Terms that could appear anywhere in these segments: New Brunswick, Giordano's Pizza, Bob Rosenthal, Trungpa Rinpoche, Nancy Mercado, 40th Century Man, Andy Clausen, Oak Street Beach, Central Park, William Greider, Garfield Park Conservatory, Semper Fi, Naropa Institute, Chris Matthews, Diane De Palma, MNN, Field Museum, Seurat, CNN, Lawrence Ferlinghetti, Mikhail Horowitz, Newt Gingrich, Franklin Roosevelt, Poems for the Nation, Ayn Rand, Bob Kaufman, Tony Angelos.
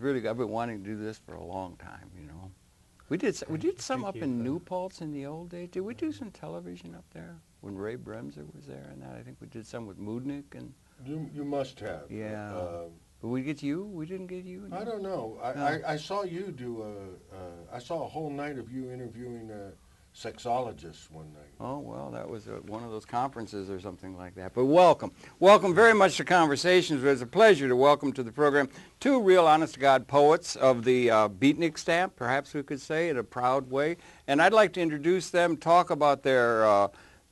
Really, I've been wanting to do this for a long time, you know. We did some up in New Paltz in the old days. Did we do some television up there when Ray Bremser was there and that? I think we did some with Mudnick and... You must have. Yeah. But we get you? We didn't get you? I don't know. I saw you do a... I saw a whole night of you interviewing a sexologist one night. Oh, well, that was one of those conferences or something like that. But welcome. Welcome very much to Conversations. It's a pleasure to welcome to the program two real honest-to-God poets of the beatnik stamp, perhaps we could say, in a proud way. And I'd like to introduce them, talk about their...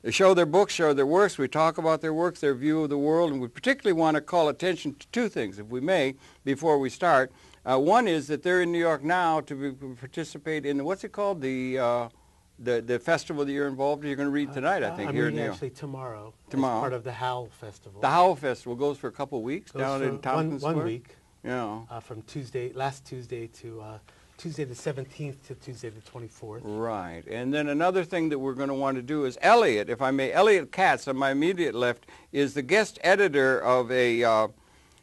show their books, show their works. We talk about their works, their view of the world, and we particularly want to call attention to two things, if we may, before we start. One is that they're in New York now to participate in, what's it called, the festival that you're involved in. You're going to read tonight, I think, here in New York. Actually, tomorrow. Tomorrow. It's part of the Howl Festival. The Howl Festival goes for a couple weeks down in Tompkins Square? 1 week. Yeah. From Tuesday, last Tuesday to... Tuesday the 17th to Tuesday the 24th. Right. And then another thing that we're going to want to do is Eliot, if I may, Eliot Katz, on my immediate left, is the guest editor of a,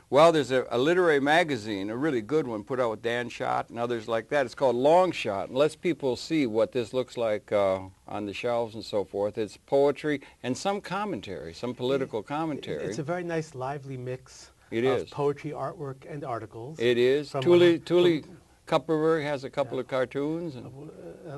well, there's a literary magazine, a really good one, put out with Dan Schott and others like that. It's called Long Shot. And lets people see what this looks like on the shelves and so forth. It's poetry and some commentary, some political commentary. It's a very nice, lively mix of poetry, artwork, and articles. It is. Tuli Kupferberg has a couple of cartoons. And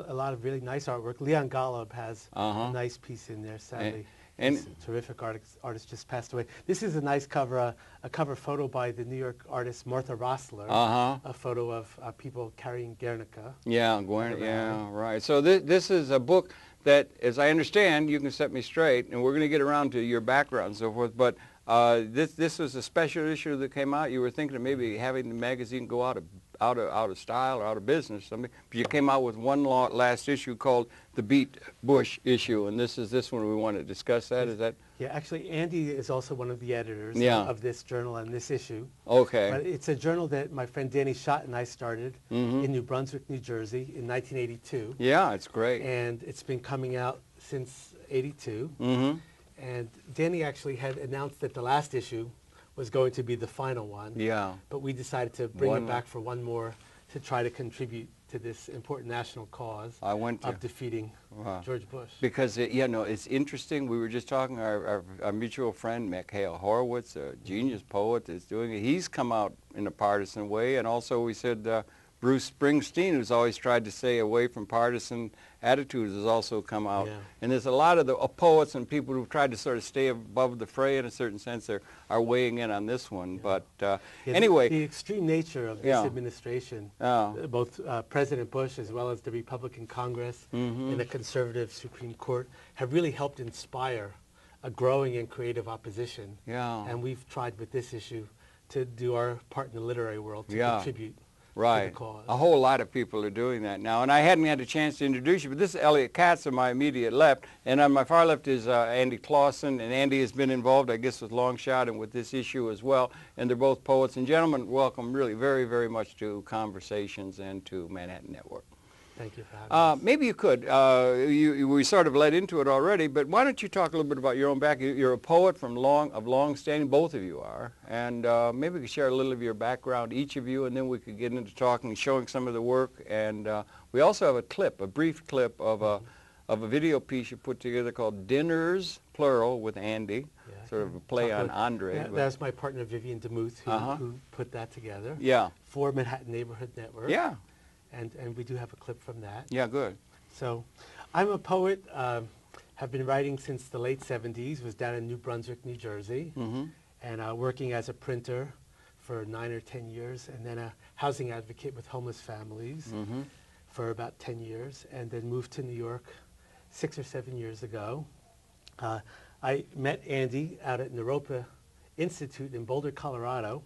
a lot of really nice artwork. Leon Golub has a nice piece in there, sadly. He's a terrific artist, just passed away. This is a nice cover, a cover photo by the New York artist Martha Rosler, a photo of people carrying Guernica. Yeah, Guernica, yeah, right. So this is a book that, as I understand, you can set me straight, and we're going to get around to your background and so forth, but this was a special issue that came out. You were thinking of maybe having the magazine go out of style or out of business or something, but you came out with one last issue called the Beat Bush issue, and this is this one we want to discuss. That is that. Yeah, actually, Andy is also one of the editors of this journal and this issue. Okay. But it's a journal that my friend Danny Schott and I started in New Brunswick, New Jersey, in 1982. Yeah, it's great. And it's been coming out since '82. And Danny actually had announced that the last issue was going to be the final one. Yeah. But we decided to bring it back for one more to try to contribute to this important national cause of defeating George Bush. Because, you know, it's interesting. We were just talking, our mutual friend, Mikhail Horowitz, a genius poet that's doing it. He's come out in a partisan way. And also we said Bruce Springsteen, who's always tried to stay away from partisan attitudes, has also come out. Yeah. And there's a lot of the poets and people who've tried to sort of stay above the fray in a certain sense are weighing in on this one. But anyway. The extreme nature of this administration, both President Bush as well as the Republican Congress and the conservative Supreme Court, have really helped inspire a growing and creative opposition. Yeah. And we've tried with this issue to do our part in the literary world to contribute. Right. A whole lot of people are doing that now. And I hadn't had a chance to introduce you, but this is Eliot Katz on my immediate left. And on my far left is Andy Clausen. And Andy has been involved, I guess, with Long Shot and with this issue as well. And they're both poets. And gentlemen, welcome really very, very much to Conversations and to Manhattan Network. Thank you for having us. Maybe you could. We sort of led into it already, but why don't you talk a little bit about your own background? You're a poet from long standing. Both of you are, and maybe we could share a little of your background, each of you, and then we could get into talking, showing some of the work. And we also have a clip, a brief clip of a video piece you put together called "Dinners," plural, with Andy. Sort of a play on Andre. That was my partner Vivian DeMuth who put that together. Yeah. For Manhattan Neighborhood Network. Yeah. And we do have a clip from that. Yeah, good. So I'm a poet, have been writing since the late 70s, was down in New Brunswick, New Jersey, and working as a printer for 9 or 10 years, and then a housing advocate with homeless families for about 10 years, and then moved to New York 6 or 7 years ago. I met Andy out at Naropa Institute in Boulder, Colorado,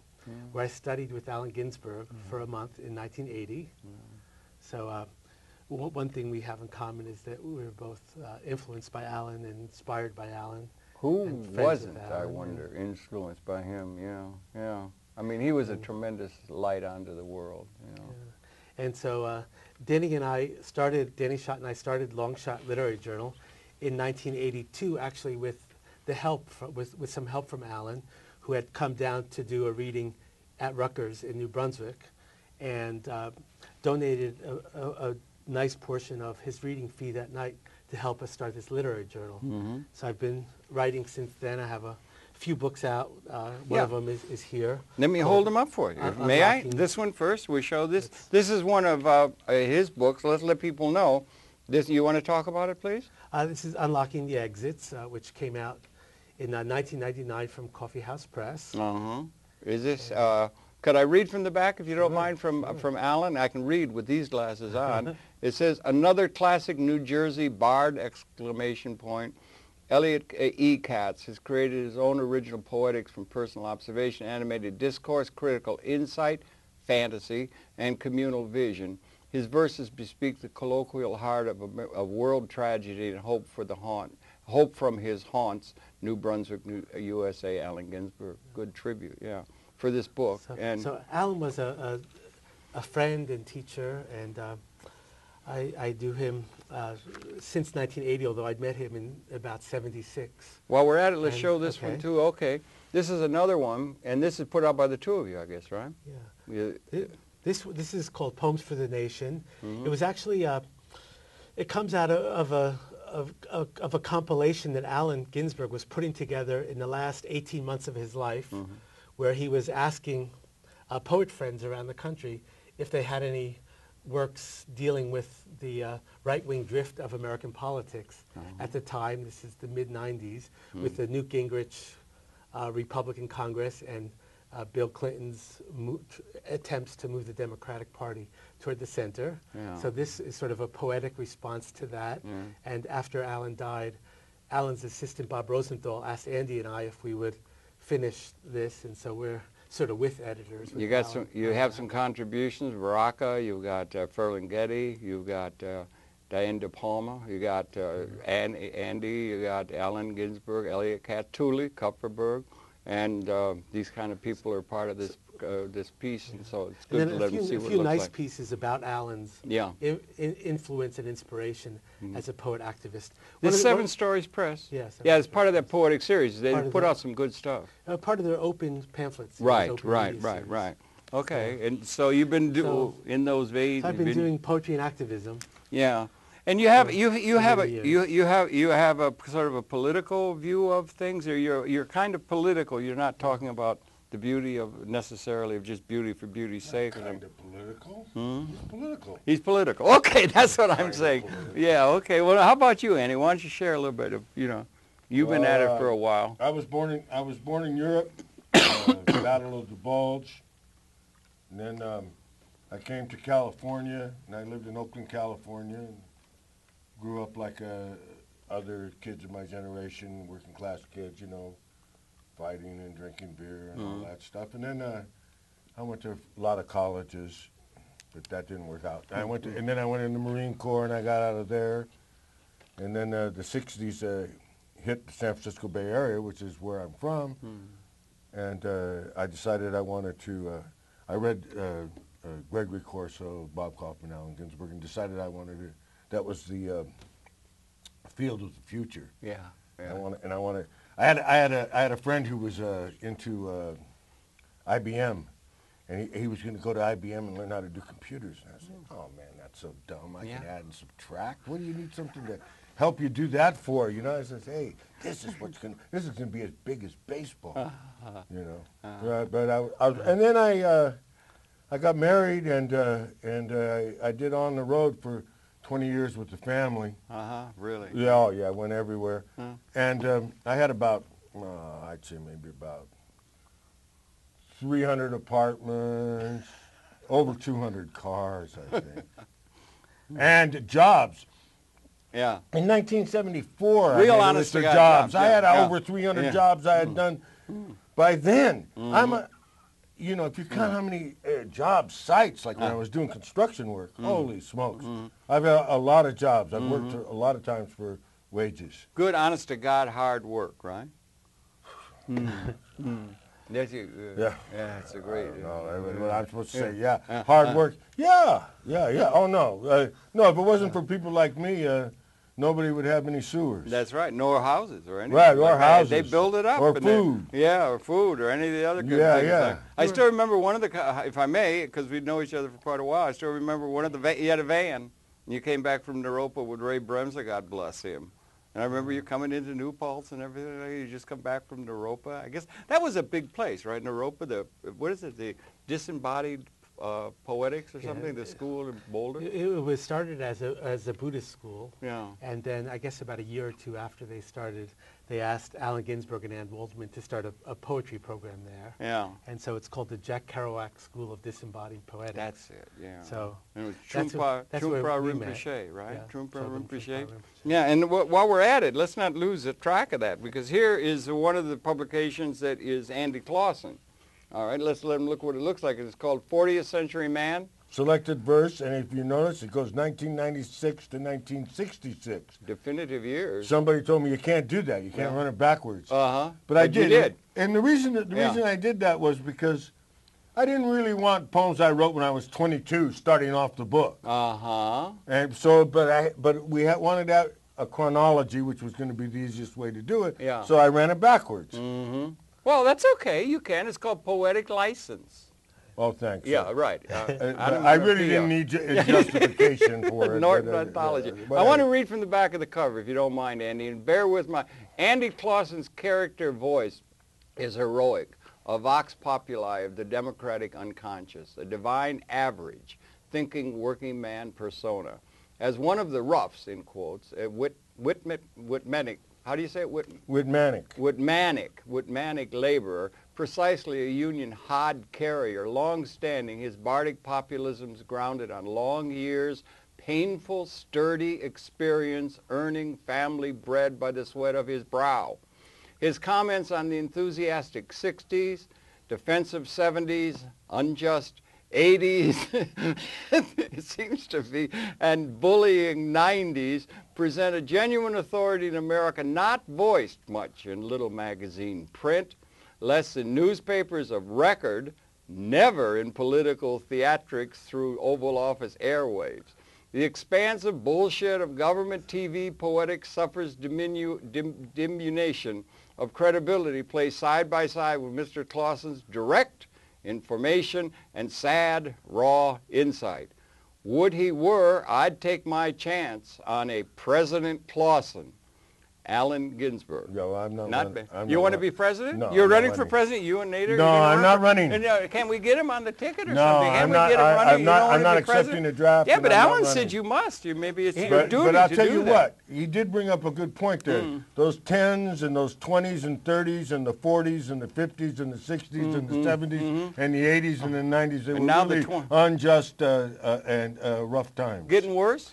where I studied with Allen Ginsberg for a month in 1980. So one thing we have in common is that we were both influenced by Allen and inspired by Allen. Who wasn't, I wonder, influenced by him, yeah. I mean, he was a tremendous light onto the world, you know. Yeah. And so Danny Schott and I started Long Shot Literary Journal in 1982, actually with the help, with some help from Allen, who had come down to do a reading at Rutgers in New Brunswick. and donated a nice portion of his reading fee that night to help us start this literary journal. Mm-hmm. So I've been writing since then. I have a few books out. One of them is here. Let me hold them up for you. May I? This one first. We show this. This is one of his books. Let's let people know. This, you want to talk about it, please? This is Unlocking the Exits, which came out in 1999 from Coffee House Press. Uh-huh. Is this... could I read from the back, if you don't mind, from Allen? I can read with these glasses on. It says, another classic New Jersey bard, exclamation point. Eliot E. Katz has created his own original poetics from personal observation, animated discourse, critical insight, fantasy, and communal vision. His verses bespeak the colloquial heart of a world tragedy and hope for the haunt. Hope from his haunts, New Brunswick, USA, Allen Ginsberg. Good tribute, yeah, for this book. So, and so Allen was a friend and teacher, and I knew him since 1980, although I'd met him in about 76. While we're at it, let's show this one too. Okay, this is another one, and this is put out by the two of you, I guess, right? Yeah. This is called Poems for the Nation. Mm-hmm. It was actually it comes out of a compilation that Allen Ginsberg was putting together in the last 18 months of his life, mm-hmm. where he was asking poet friends around the country if they had any works dealing with the right-wing drift of American politics. Oh. At the time, this is the mid-90s, mm. with the Newt Gingrich Republican Congress and Bill Clinton's attempts to move the Democratic Party toward the center. Yeah. So this is sort of a poetic response to that. Yeah. And after Allen died, Allen's assistant, Bob Rosenthal, asked Andy and I if we would finish this, and so we're sort of with editors. With you have some contributions, Baraka, you've got Ferlinghetti, you've got Diane De Palma, you got Andy, you got Allen Ginsberg, Eliot Katz, Tuli Kupferberg, and these kind of people are part of this this piece, and so it's good to let them see what it looks like. A few nice pieces about Allen's influence and inspiration as a poet activist. This Seven Stories Press. Yes. Yeah, it's part of that poetic series. They put out some good stuff. Part of their open pamphlets. Right. Okay, and so you've been in those veins. I've been doing poetry and activism. Yeah. And you have a sort of a political view of things, or you're kind of political. You're not talking about the beauty of just beauty for beauty's sake. Kind of political. Hmm? He's political. He's political. Okay, that's what I'm saying. Yeah. Okay. Well, how about you, Andy? Why don't you share a little bit of you've been at it for a while. I was born in Europe. Battle of the Bulge, and then I came to California, and I lived in Oakland, California. And grew up like other kids of my generation, working class kids, fighting and drinking beer and all that stuff. And then I went to a lot of colleges, but that didn't work out. And then I went in the Marine Corps, and I got out of there. And then the 60s hit the San Francisco Bay Area, which is where I'm from. And I decided I wanted to, I read Gregory Corso, Bob Kaufman, Allen Ginsberg, and decided I wanted to. That was the field of the future. Yeah, yeah. I had a friend who was into IBM, and he was going to go to IBM and learn how to do computers. And I said, oh man, that's so dumb. I can add and subtract. What do you need something to help you do that for? I said, hey, this is going to be as big as baseball. But I got married, and I did On the Road for 20 years with the family. Really? Yeah, oh yeah, I went everywhere. And I had about, I'd say maybe about 300 apartments, over 200 cars, I think. And jobs. Yeah. In 1974, I had jobs. Yeah. I had over 300 jobs I had done by then. I'm a, if you count how many job sites, like when I was doing construction work, holy smokes. I've had a lot of jobs. I've worked a lot of times for wages. Good, honest-to-God, hard work, right? That's a, that's a great... I'm supposed to say, hard work. Yeah. Oh, no. No, if it wasn't for people like me, nobody would have any sewers. That's right, nor houses or anything. Right, or like houses. They build it up. Or food. Yeah, or food or any of the other good things. Yeah, yeah. I still remember one of the, if I may, because we know each other for quite a while, I still remember one of the, he had a van, and you came back from Naropa with Ray Bremser, God bless him. And I remember you coming into New Paltz and everything. You just come back from Naropa. I guess that was a big place, right? Naropa, the, what is it, the disembodied poetics or something, the school in Boulder? It was started as a Buddhist school. Yeah. And then I guess about a year or two after they started, they asked Allen Ginsberg and Ann Waldman to start a poetry program there. Yeah. And so it's called the Jack Kerouac School of Disembodied Poetics. That's it, yeah. So and it was Trungpa Rinpoche, right? Yeah. Trungpa Rinpoche. Yeah, and while we're at it, let's not lose the track of that, because here is one of the publications that is Andy Clausen. All right, let's let him look what it looks like. It's called 40th Century Man. Selected verse, and if you notice, it goes 1996 to 1966. Definitive years. Somebody told me you can't do that. You can't run it backwards. Uh-huh. But I did. You did. And the reason I did that was because I didn't really want poems I wrote when I was 22 starting off the book. Uh-huh. And so, but we had wanted out a chronology, which was going to be the easiest way to do it. Yeah. So I ran it backwards. Mm-hmm. Well, that's okay. You can. It's called poetic license. Oh, thanks. Yeah, right. I really didn't need justification for it. North anthology. I want to read from the back of the cover, if you don't mind, Andy, and bear with my... Andy Clausen's character voice is heroic, a vox populi of the democratic unconscious, a divine average, thinking working man persona. As one of the roughs, in quotes, Whitmanic, how do you say it? Whitmanic laborer, precisely a union hod carrier, long-standing, his bardic populisms grounded on long years, painful, sturdy experience, earning family bread by the sweat of his brow. His comments on the enthusiastic 60s, defensive 70s, unjust 80s, it seems to be, and bullying 90s present a genuine authority in America not voiced much in little magazine print, less in newspapers of record, never in political theatrics through Oval Office airwaves. The expansive bullshit of government TV poetics suffers diminution of credibility placed side by side with Mr. Clausen's direct information and sad, raw insight. Would he were, I'd take my chance on a President Clausen. Allen Ginsberg. No, I'm not running. You want to be president? No, you're running for president, you and Nader? No, I'm not running. And, can we get him on the ticket or something? Can we get him running? I'm not accepting the draft. Yeah, but Allen said you must. Maybe it's your duty to do that. But I'll tell you what, he did bring up a good point there. Mm. Those 10s and those 20s and 30s and the 40s and the 50s and the 60s and the 70s and the 80s and the 90s, they were really unjust and rough times. Getting worse?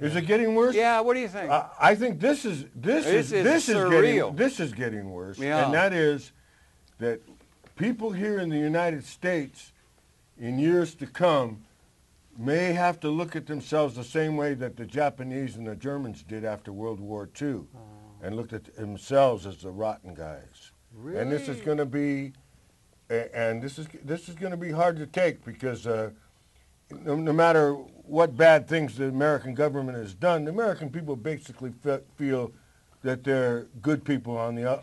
Is it getting worse? Yeah. What do you think? I think this is getting worse, and that is that people here in the United States, in years to come, may have to look at themselves the same way that the Japanese and the Germans did after World War II, and looked at themselves as the rotten guys. Really? And this is going to be, going to be hard to take because no matter what bad things the American government has done, the American people basically feel that they're good people on the up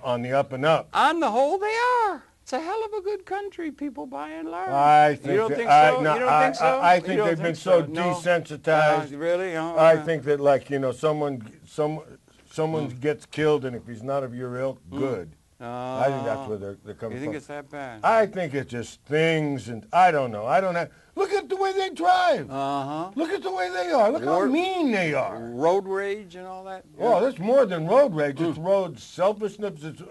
and up. On the whole, they are. It's a hell of a good country, people by and large. I think they've been so desensitized. Really? Oh, okay. I think that, like, you know, someone gets killed, and if he's not of your ilk, good. I think that's where they're coming from. You think it's that bad? I think it's just things, and I don't know. I don't have. Look at the way they drive. Uh-huh. Look at the way they are. Look how mean they are. Road rage and all that. Yeah. Oh, that's more than road rage. It's road selfishness. It's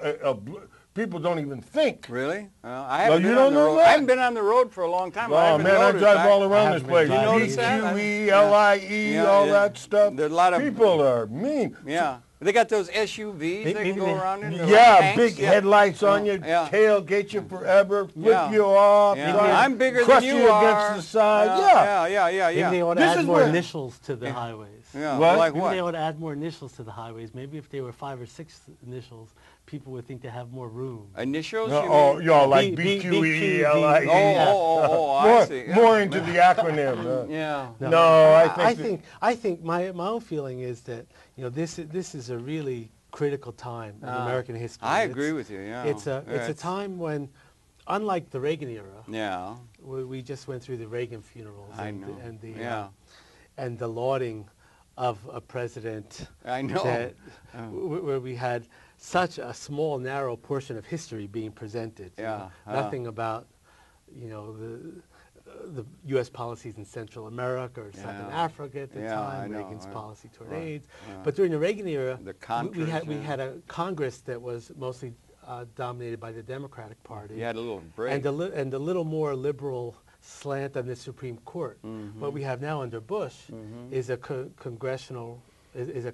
people don't even think. Really? I haven't been on the road for a long time. Oh, man, I drive all around this place. You notice that? BQE, LIE, all that stuff. There are a lot of people are mean. Yeah. They got those SUVs they can go around in. Yeah, big headlights on you, tailgate you forever, flip you off. Yeah. I'm bigger than you are. Crush you against the side. Yeah. They ought to add more initials to the highways. Yeah. What? Like what? They ought to add more initials to the highways. Maybe if they were 5 or 6 initials, people would think they have more room. Initials? No, oh, y'all like BQE, LIE. I see. More into the acronym. Yeah. No, I think my own feeling is that, you know, this is a really critical time in American history. I agree with you. Yeah. It's a time when, unlike the Reagan era, yeah, we just went through the Reagan funerals and the lauding of a president. I know. That, where we had such a small, narrow portion of history being presented. Yeah. Nothing about, you know, the U.S. policies in Central America or Southern Africa at the time, Reagan's policy toward AIDS. But during the Reagan era, we had a Congress that was mostly dominated by the Democratic Party. You had a little break. And a little more liberal slant on the Supreme Court. Mm-hmm. What we have now under Bush is a congressional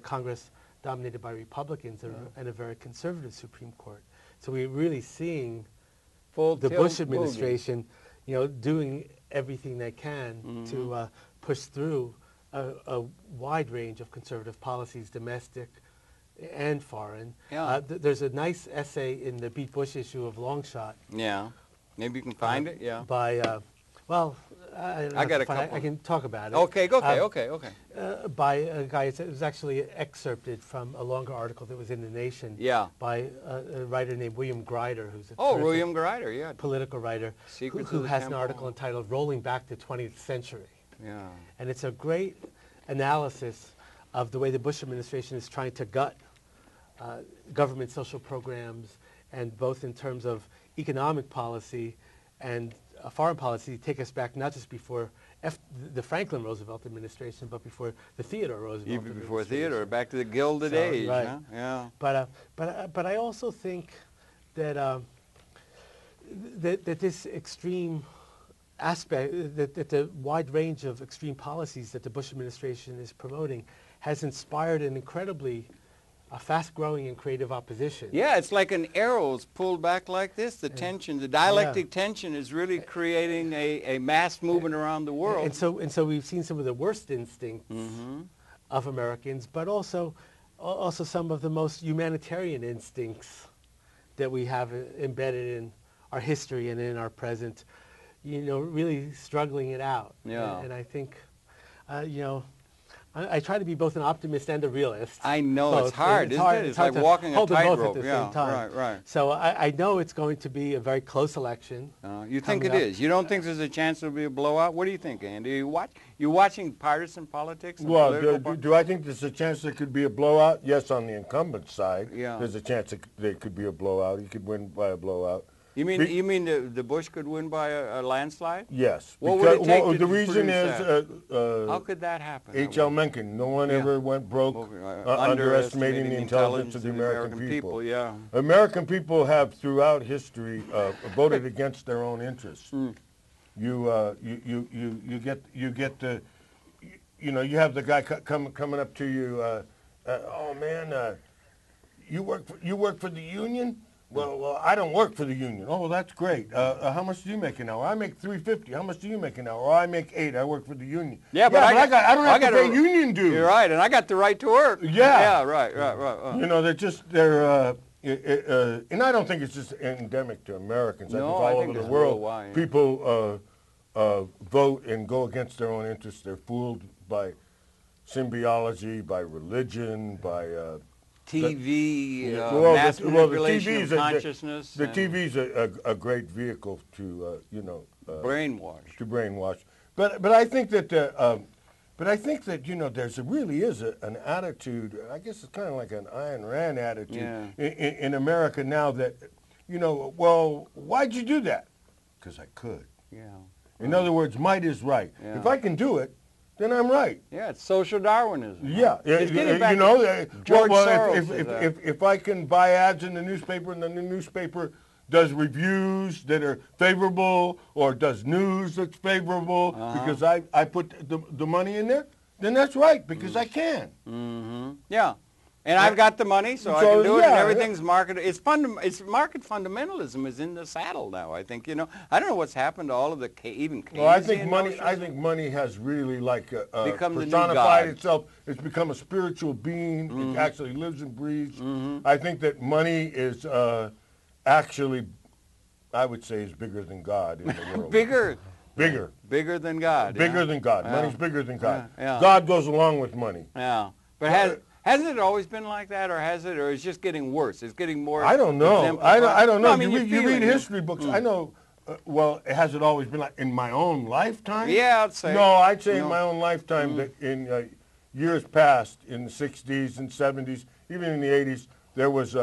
Congress dominated by Republicans and a very conservative Supreme Court. So we're really seeing the Bush administration, you know, doing everything they can to push through a wide range of conservative policies, domestic and foreign. Yeah. There's a nice essay in the Beat Bush issue of Long Shot. Yeah, maybe you can find it. Yeah. By well, I got a couple. I can talk about it. Okay, okay. By a guy, it was actually excerpted from a longer article that was in The Nation. Yeah. By a writer named William Greider, who's a William Greider, yeah, political writer, who has an article entitled "Rolling Back the 20th Century." Yeah. And it's a great analysis of the way the Bush administration is trying to gut government social programs, and both in terms of economic policy and foreign policy, take us back not just before the Franklin Roosevelt administration, but before the Theodore Roosevelt administration. Even before Theodore, back to the Gilded Age. Right. Huh? Yeah. But I also think that that this extreme aspect, that the wide range of extreme policies that the Bush administration is promoting, has inspired an incredibly fast-growing and creative opposition. Yeah, it's like an arrow's pulled back like this. The tension, the dialectic tension, is really creating a mass movement around the world. And so we've seen some of the worst instincts of Americans, but also some of the most humanitarian instincts that we have embedded in our history and in our present. You know, really struggling it out. Yeah. And I think, you know, I try to be both an optimist and a realist. I know, it's hard, isn't it? It's like walking a tightrope. At the same time. Right. So I know it's going to be a very close election. You think it is? You don't think there's a chance there'll be a blowout? What do you think, Andy? You're watching partisan politics? Well, do I think there's a chance there could be a blowout? Yes, on the incumbent side, there's a chance there could be a blowout. He could win by a blowout. You mean the Bush could win by a landslide? Yes. What would it take the reason is how could that happen? H.L. Mencken. No one ever went broke underestimating the intelligence of the American people. Yeah. American people have throughout history voted against their own interests. Mm. You get the, you know, you have the guy coming up to you. Oh man, you work for the union. Well, I don't work for the union. Oh, well, that's great. How much do you make an hour? I make $3.50. How much do you make an hour? Oh, I make $8. I work for the union. Yeah, but I don't have to pay union dues. You're right, and I got the right to work. Yeah. Yeah, right. You know, and I don't think it's just endemic to Americans. No, I think all over the world, worldwide, people vote and go against their own interests. They're fooled by symbiology, by religion, by TV, mass manipulation of consciousness. The TV's a great vehicle to, you know, brainwash. To brainwash. But I think that you know, there really is an attitude. I guess it's kind of like an Ayn Rand attitude in America now that, you know, well, why'd you do that? Because I could. Yeah. In other words, might is right. Yeah. If I can do it, then I'm right. Yeah, it's social Darwinism. Right? Yeah, it's getting back, you know, George Soros. If I can buy ads in the newspaper and the newspaper does reviews that are favorable or does news that's favorable because I put the money in there, then that's right because I can. Mm-hmm. Yeah. And I've got the money, so I can do it, and everything's market. It's market fundamentalism is in the saddle now, I think. You know, I don't know what's happened to all of the Keynesian notions. I think money has really like personified itself. It's become a spiritual being. Mm-hmm. It actually lives and breathes. Mm-hmm. I think that money is actually, I would say, is bigger than God in the world. Bigger than God. Bigger than God. Money's bigger than God. Yeah. God goes along with money. Yeah, but hasn't it always been like that, or has it, or is it just getting worse? It's getting more. I don't know. I don't know. No, I mean, you read history books. Mm. I know. Well, has it always been like in my own lifetime? Yeah, I'd say. No, I'd say in my own lifetime, that in years past, in the '60s and '70s, even in the '80s, there was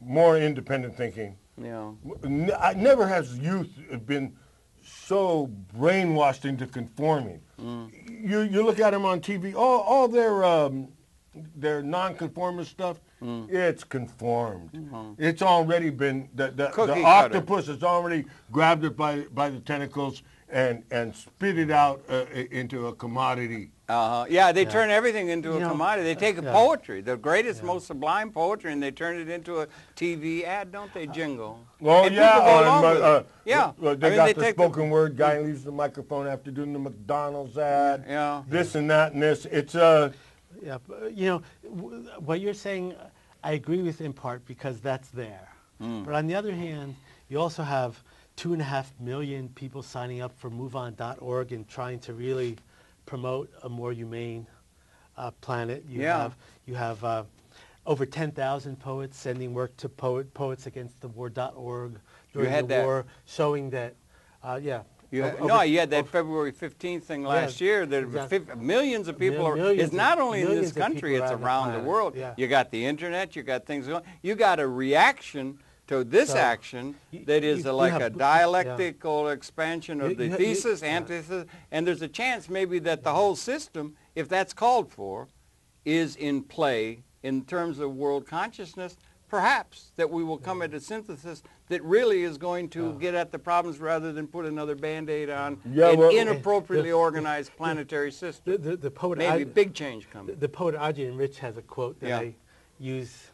more independent thinking. Yeah. Never has youth been so brainwashed into conforming. Mm. You look at them on TV. All their nonconformist stuff, it's conformed. Mm-hmm. It's already been, the octopus has already grabbed it by the tentacles and spit it out into a commodity. Yeah, they turn everything into a commodity. They take poetry, the greatest, most sublime poetry, and they turn it into a TV ad, don't they, Jingle? Well, They got the spoken word guy leaves the microphone after doing the McDonald's ad, this and that and this. It's yeah, you know, what you're saying, I agree with in part because that's there. Mm. But on the other hand, you also have 2.5 million people signing up for MoveOn.org and trying to really promote a more humane planet. You have over 10,000 poets sending work to PoetsAgainstTheWar.org during the war, showing that, you had that February 15th thing last year. There millions of people. It's not only in this country, it's around the world. Yeah. You got the internet, you got things going. You got a reaction to this action that is like a dialectical expansion of the thesis, antithesis, and there's a chance maybe that the whole system, if that's called for, is in play in terms of world consciousness. Perhaps that we will come at a synthesis that really is going to get at the problems rather than put another Band-Aid on an inappropriately organized planetary system. The poet maybe big change coming. The poet Ajahn Rich has a quote that I use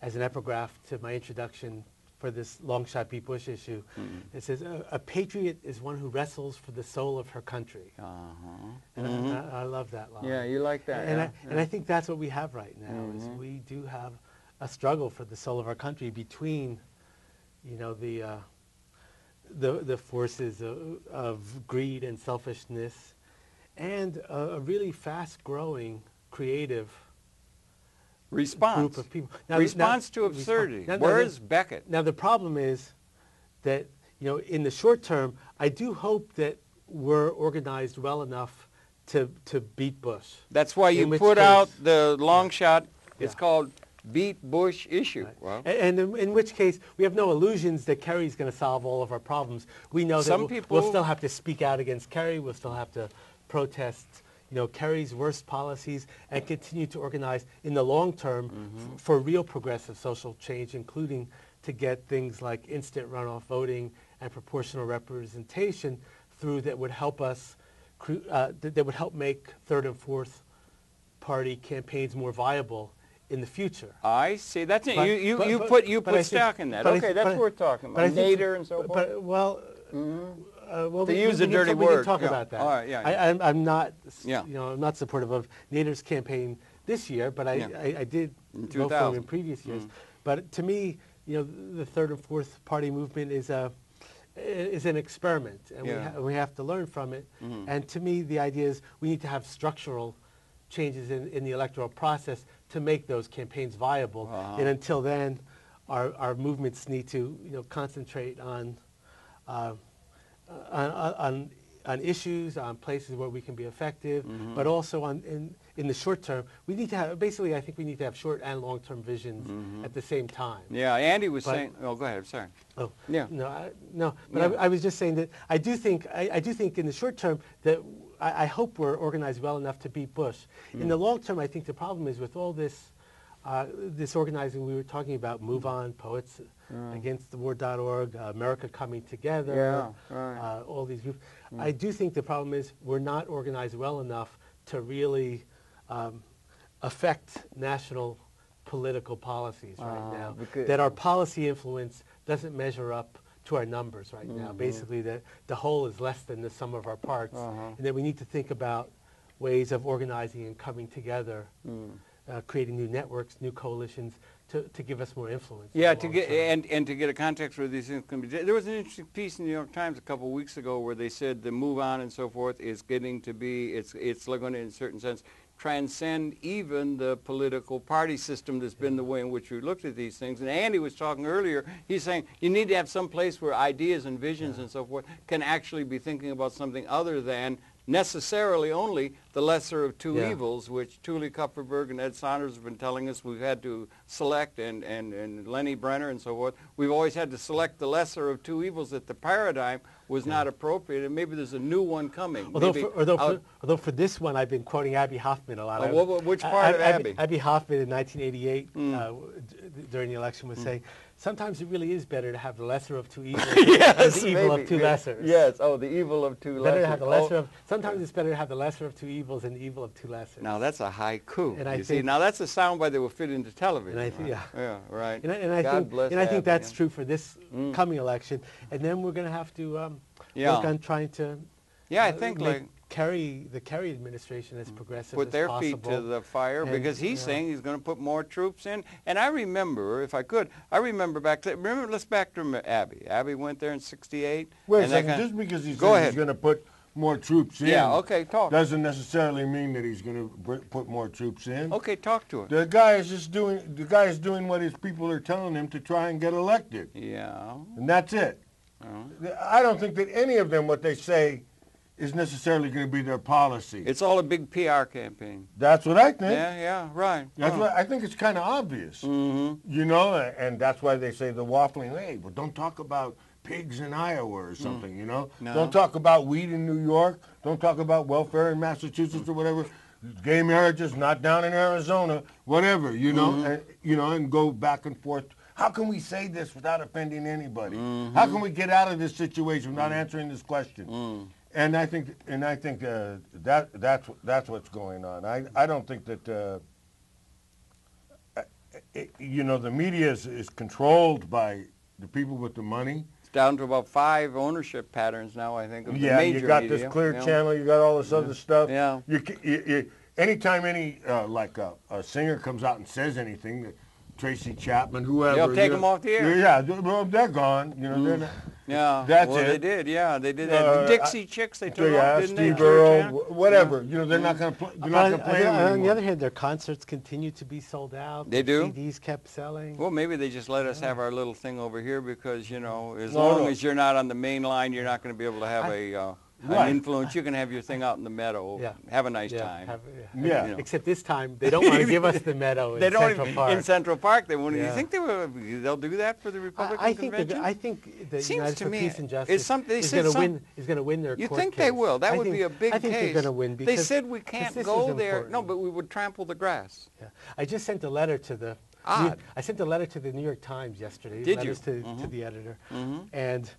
as an epigraph to my introduction for this Long Shot B. Bush issue. Mm-hmm. It says, a patriot is one who wrestles for the soul of her country. Uh-huh. And I love that line. Yeah, you like that. And I think that's what we have right now, is we do have a struggle for the soul of our country between, you know, the forces of greed and selfishness, and a really fast-growing creative group of people. Now, response to absurdity. Where's Beckett? Now the problem is that, you know, in the short term, I do hope that we're organized well enough to beat Bush. That's why you put out the Long Shot. It's called Beat Bush issue. Right. Well, and in which case, we have no illusions that Kerry's going to solve all of our problems. We know that we'll still have to speak out against Kerry. We'll still have to protest, you know, Kerry's worst policies and continue to organize in the long term for real progressive social change, including to get things like instant runoff voting and proportional representation through that would help us, that would help make third and fourth party campaigns more viable in the future. I see. That's it. You put stock in that. Okay, that's what we're talking about. Nader and so forth. Well, to use a dirty word. We can talk about that. All right, I'm not. Yeah. You know, I'm not supportive of Nader's campaign this year, but I did vote for him in previous years. But to me, you know, the third and fourth party movement is an experiment, and we have to learn from it. And to me, the idea is we need to have structural changes in the electoral process to make those campaigns viable, and until then, our movements need to, you know, concentrate on issues, on places where we can be effective, but also in the short term, we need to have I think we need to have short and long term visions at the same time. Yeah, Andy was saying. Oh, go ahead. I'm sorry. Oh, yeah. I was just saying that I do think in the short term that I hope we're organized well enough to beat Bush. In the long term, I think the problem is with all this this organizing we were talking about, Move On, PoetsAgainstTheWar.org, America Coming Together, all these groups. I do think the problem is we're not organized well enough to really affect national political policies right now, that our policy influence doesn't measure up to our numbers right now. Basically, the whole is less than the sum of our parts, and then we need to think about ways of organizing and coming together, creating new networks, new coalitions to give us more influence. Yeah, to get and to get a context where these things can be. There was an interesting piece in the New York Times a couple of weeks ago where they said the move on and so forth is getting to be, it's like going to, in a certain sense, transcend even the political party system that's been the way in which we looked at these things. And Andy was talking earlier, he's saying you need to have some place where ideas and visions and so forth can actually be thinking about something other than necessarily only the lesser of two evils, which Tuli Kupferberg and Ed Saunders have been telling us we've had to select, and Lenny Brenner and so forth. We've always had to select the lesser of two evils, that the paradigm was not appropriate, and maybe there's a new one coming. Although for this one, I've been quoting Abbie Hoffman a lot. Which part of Abbie? Abbie Hoffman in 1988 during the election was saying, sometimes it really is better to have the lesser of two evils than the evil of two lessers. Yes, the evil of two lessers. Sometimes it's better to have the lesser of two evils and the evil of two lessers. Now that's a haiku. And now that's a soundbite that will fit into television. And I think, God bless Abbie, I think that's true for this coming election. And then we're going to have to work on trying to. I think the Kerry administration as progressive as possible. Put their feet to the fire, because he's saying he's going to put more troops in. And I remember, if I could, let's back to Abbie. Abbie went there in '68. Wait a second, just because he's saying he's going to put more troops in, doesn't necessarily mean that he's going to put more troops in. Okay, talk to him. The guy is just doing. The guy is doing what his people are telling him to try and get elected. Yeah, and that's it. I don't think that any of them, what they say, is necessarily going to be their policy. It's all a big PR campaign. That's what I think. Yeah, right. That's what I think. It's kind of obvious, you know, and that's why they say the waffling. Hey, well, don't talk about pigs in Iowa or something, you know. No. Don't talk about weed in New York. Don't talk about welfare in Massachusetts or whatever. Gay marriage is not down in Arizona. Whatever, you know, and, you know, and go back and forth. How can we say this without offending anybody? How can we get out of this situation without answering this question? And I think, that's what's going on. I don't think that, you know, the media is controlled by the people with the money. It's down to about 5 ownership patterns now, I think, of the major media. You got media, this Clear Channel, you got all this other stuff. Anytime any, like a singer comes out and says anything, Tracy Chapman, whoever. They'll take them off the air. Yeah, they're gone. You know, they're not, that's it. Well, they did. Yeah, they did that. The Dixie Chicks, they took off, didn't they? Steve Earle, whatever. You know, they're not going to play. On the other hand, their concerts continue to be sold out. They do. CDs kept selling. Well, maybe they just let us have our little thing over here because, you know, as long as you're not on the main line, you're not going to be able to have an influence. You can have your thing out in the meadow. Yeah. Have a nice time. You know. Except this time they don't want to give us the meadow in Central Park. In Central Park, they won't. You think they'll do that for the Republican convention? I think the United for Peace and Justice is going to win their. You think they will? That would be a big case. I think they're going to win. They said we can't go there. Important. No, but we would trample the grass. Yeah. I just sent a letter to the. I sent a letter to the New York Times yesterday. Did you? To the editor, and.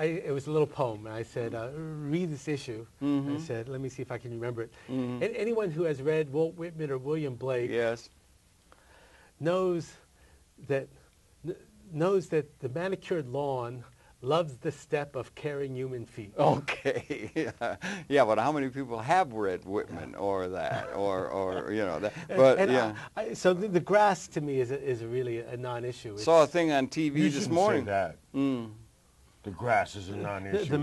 It was a little poem, and I said, read this issue. I said, let me see if I can remember it. And anyone who has read Walt Whitman or William Blake knows that the manicured lawn loves the step of caring human feet. Okay. Yeah, but how many people have read Whitman or that, or you know, that? But so the grass to me is really a non-issue. Saw a thing on TV this morning. The grass is a non-issue.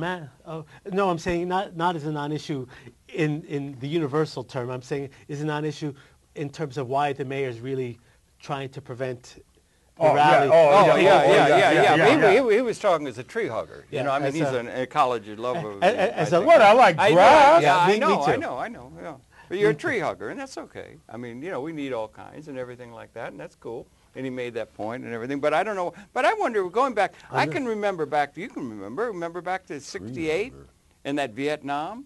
No, I'm saying not as a non-issue in the universal term. I'm saying is a non-issue in terms of why the mayor's really trying to prevent the rally. He was talking as a tree hugger. You know, I mean, he's an ecology lover. What I like grass. I know. Yeah. But you're a tree hugger, and that's okay. I mean, you know, we need all kinds and everything like that, and that's cool. And he made that point and everything, but I don't know. But I wonder, going back, I can remember back. You can remember back to '68 and that Vietnam,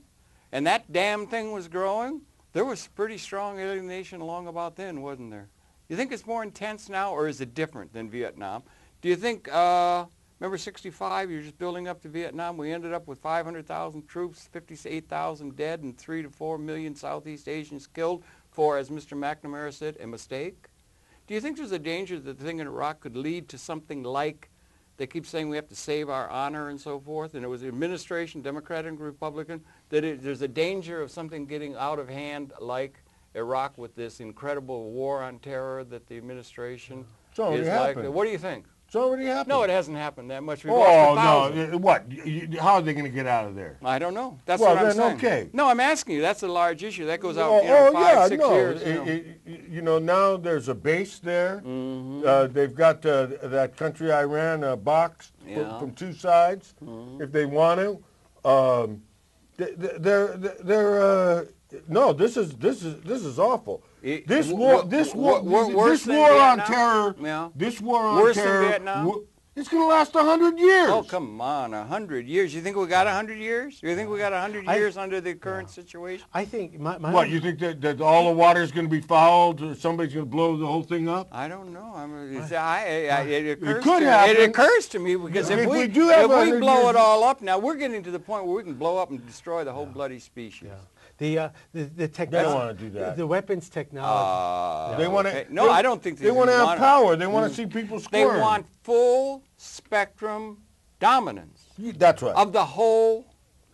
and that damn thing was growing. There was pretty strong alienation along about then, wasn't there? You think it's more intense now, or is it different than Vietnam? Do you think? Remember '65? You're just building up to Vietnam. We ended up with 500,000 troops, 58,000 dead, and 3 to 4 million Southeast Asians killed for, as Mr. McNamara said, a mistake. Do you think there's a danger that the thing in Iraq could lead to something like, they keep saying we have to save our honor and so forth, and it was the administration, Democrat and Republican, that there's a danger of something getting out of hand like Iraq with this incredible war on terror that the administration is like? What do you think? It's already happened. No, it hasn't happened that much. We've lost no. What? How are they going to get out of there? I don't know. That's what I'm saying. Okay. No, I'm asking you. That's a large issue. That goes out five, six years. You know, now there's a base there. Mm-hmm. They've got that country Iran boxed from two sides if they want to. No, this is awful. This war on terror, it's going to last 100 years. Oh, come on, 100 years? You think we got 100 years? You think we got 100 years under the current situation? I think what you think that all the water is going to be fouled, or somebody's going to blow the whole thing up? I don't know. I mean, it occurs to me because if we blow it all up now, we're getting to the point where we can blow up and destroy the whole bloody species. Yeah. The technology. They don't want to do that. The weapons technology. They want to. No, I don't think they want to have power. They want to see people squirm. They want full spectrum dominance. That's right. Of the whole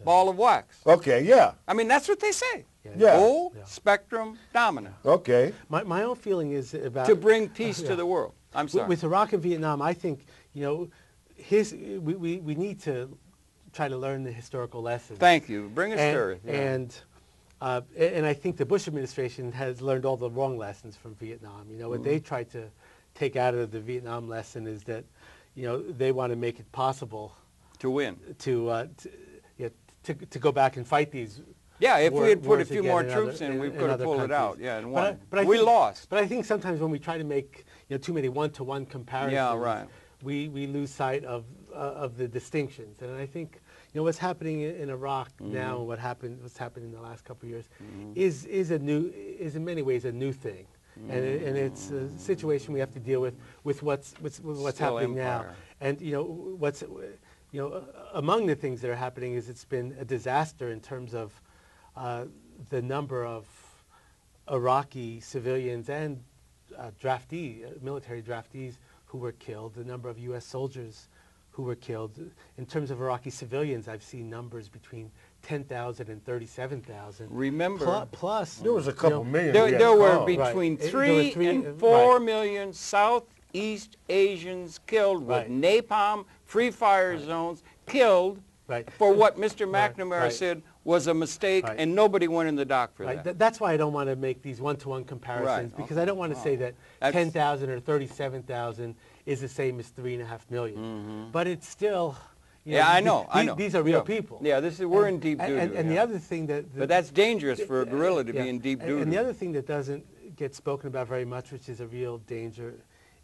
ball of wax. Okay. Yeah. I mean, that's what they say. Yeah. Full spectrum dominance. Okay. My own feeling is about to bring peace to the world. I'm sorry. With Iraq and Vietnam, I think we need to try to learn the historical lessons. Thank you. Bring us through. Yeah. And I think the Bush administration has learned all the wrong lessons from Vietnam. You know, what they tried to take out of the Vietnam lesson is that, you know, they want to make it possible to win, to go back and fight these. Yeah, if we had put a few more troops in, we could have pulled it out. Yeah, and won. But we lost. But I think sometimes when we try to make too many one-to-one comparisons, we lose sight of the distinctions. And I think. You know, what's happening in Iraq now, and what's happened in the last couple of years, is in many ways a new thing, and it's a situation we have to deal with what's happening now. And among the things that are happening is it's been a disaster in terms of the number of Iraqi civilians and military draftees who were killed, the number of U.S. soldiers who were killed. In terms of Iraqi civilians, I've seen numbers between 10,000 and 37,000. Remember, plus there was a couple million. There were between 3 and 4 million Southeast Asians killed with napalm, free fire zones, killed for what Mr. McNamara said was a mistake, and nobody went in the dock for that. That's why I don't want to make these one-to-one comparisons, because I don't want to say that 10,000 or 37,000 is the same as 3.5 million, but it's still. I know. These are real people. Yeah, we're in deep doo-doo. And the other thing but that's dangerous for a gorilla to be in deep doo-doo. And the other thing that doesn't get spoken about very much, which is a real danger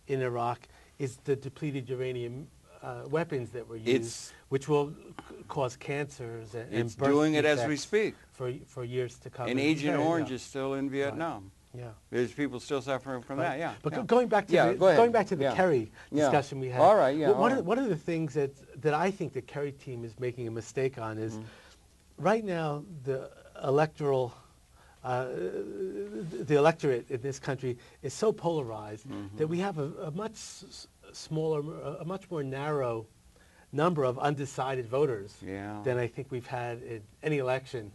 in Iraq, is the depleted uranium weapons that were used, which will cause cancers and. It's doing it as we speak for years to come. And Agent Orange is still in Vietnam. Right. Yeah, there's people still suffering from that. Yeah, but going back to the Kerry discussion we had. All right. Yeah. One of the things that I think the Kerry team is making a mistake on is, right now the electorate in this country is so polarized that we have a much smaller, a much more narrow number of undecided voters than I think we've had in any election.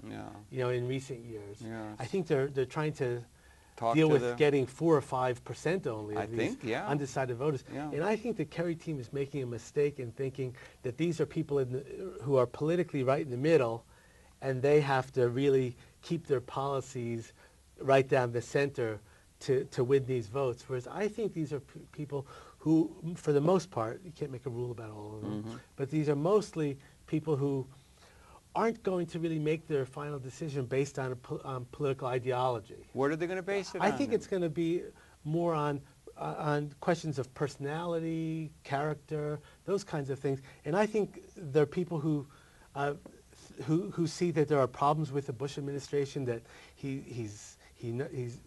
In recent years. Yeah. I think they're trying to deal with getting 4 or 5% only of these undecided voters, and I think the Kerry team is making a mistake in thinking that these are people who are politically right in the middle, and they have to really keep their policies right down the center to win these votes. Whereas I think these are people who, for the most part, you can't make a rule about all of them, but these are mostly people who aren't going to really make their final decision based on political ideology. What are they going to base it on? I think it's going to be more on questions of personality, character, those kinds of things. And I think there are people who see that there are problems with the Bush administration, that he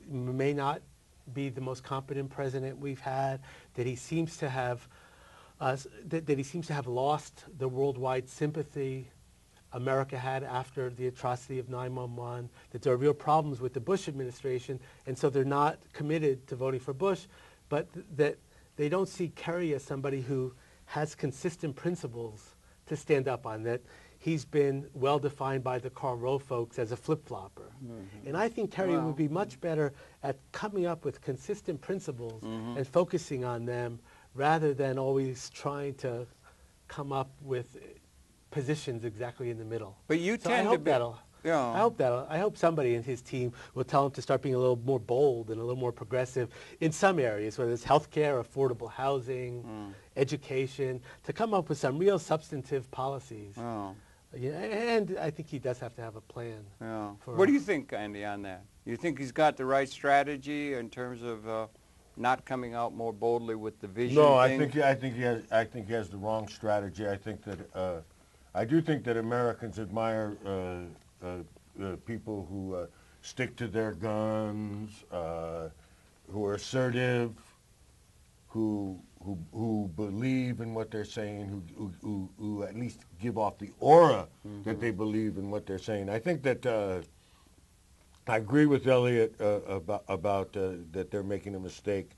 may not be the most competent president we've had, that he seems to have lost the worldwide sympathy America had after the atrocity of 9/11, that there are real problems with the Bush administration, and so they're not committed to voting for Bush, but that they don't see Kerry as somebody who has consistent principles to stand up on, that he's been well defined by the Karl Rove folks as a flip-flopper. Mm-hmm. And I think Kerry would be much better at coming up with consistent principles and focusing on them rather than always trying to come up with positions exactly in the middle. But you tend to be... Yeah. I hope somebody in his team will tell him to start being a little more bold and a little more progressive in some areas, whether it's healthcare, affordable housing, education, to come up with some real substantive policies. Oh. Yeah, and I think he does have to have a plan. Yeah. What do you think, Andy, on that? You think he's got the right strategy in terms of not coming out more boldly with the vision? No, I think he has the wrong strategy. I think that I do think that Americans admire. People who stick to their guns, who are assertive, who believe in what they're saying, who at least give off the aura that they believe in what they're saying. I think that I agree with Eliot about that they're making a mistake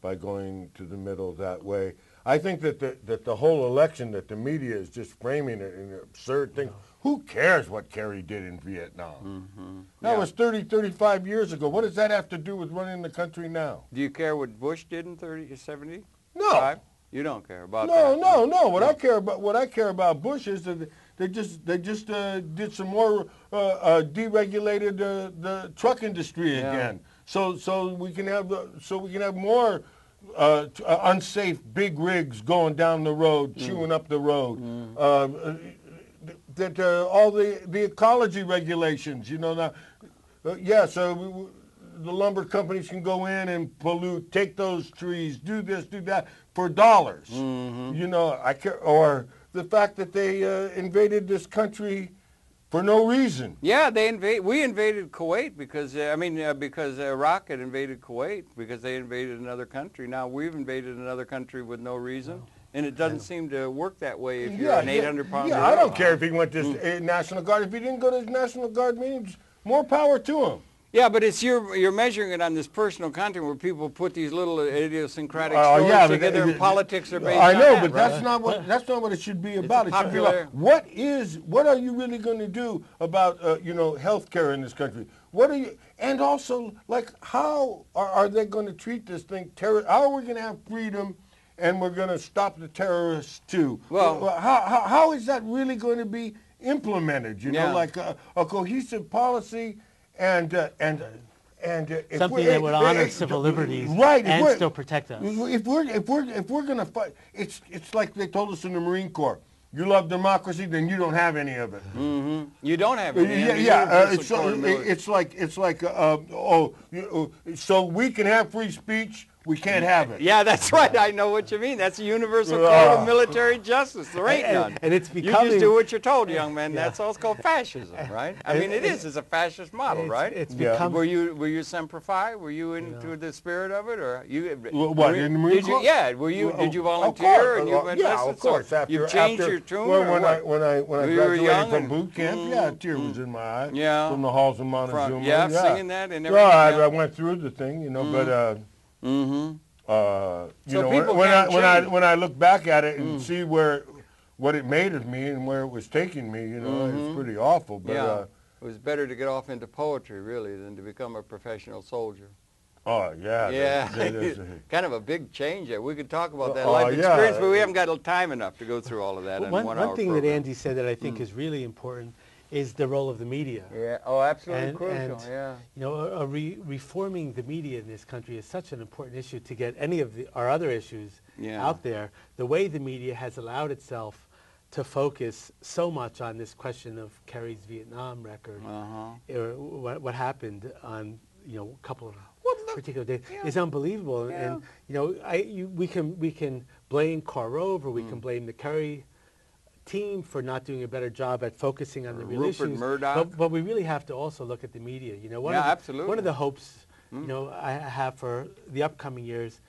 by going to the middle that way. I think that the whole election, that the media is just framing it in absurd things. Who cares what Kerry did in Vietnam? That was 30, 35 years ago. What does that have to do with running the country now? Do you care what Bush did in 70? No. You don't care about that? No, no, no. What I care about Bush is that they just did some more deregulated the truck industry again. So we can have more unsafe big rigs going down the road, chewing up the road. All the ecology regulations, you know, now, the lumber companies can go in and pollute, take those trees, do this, do that, for dollars. You know, or the fact that they invaded this country for no reason. Yeah, we invaded Kuwait because, because Iraq had invaded Kuwait because they invaded another country. Now we've invaded another country with no reason. And it doesn't seem to work that way if you're an 800-pound. Yeah, I don't care if he went to his National Guard. If he didn't go to his National Guard meetings, more power to him. Yeah, but it's you're measuring it on this personal content where people put these little idiosyncratic stories together, and politics are based on that. I know, but that's not what it should be about. It should be like, what are you really going to do about health care in this country? What are you? And also, like, how are they going to treat this thing? How are we going to have freedom? And we're going to stop the terrorists too. Well, how is that really going to be implemented? You know, like a cohesive policy and something that would honor civil liberties and still protect us. If we're going to fight, it's like they told us in the Marine Corps. You love democracy, then you don't have any of it. You don't have any. So we can have free speech. We can't have it. Yeah, that's right. I know what you mean. That's a universal code of military justice. There ain't none. And it's becoming... You just do what you're told, young man. Yeah. That's all it's called fascism, right? It's a fascist model, right? It's become... Were you Semper Fi? Were you into the spirit of it? Or you? In the Marine Corps? Yeah. Did you volunteer? And you went of course. You changed your tune? Well, when I graduated from boot camp, a tear was in my eye. Yeah. From the halls of Montezuma. Yeah, singing that and everything. Well, I went through the thing, but... When I look back at it and see what it made of me and where it was taking me, it's pretty awful. But it was better to get off into poetry really than to become a professional soldier. Oh yeah. Yeah. Kind of a big change there. We could talk about that life experience, but we haven't got time enough to go through all of that in one hour thing program. That Andy said that I think is really important is the role of the media. Yeah, absolutely crucial, reforming the media in this country is such an important issue to get any of our other issues out there. The way the media has allowed itself to focus so much on this question of Kerry's Vietnam record, or what happened on, a couple of particular days, is unbelievable. Yeah. And, we can blame Karl Rove, or we can blame the Kerry team for not doing a better job at focusing on the real issues. But we really have to also look at the media. One of the hopes I have for the upcoming years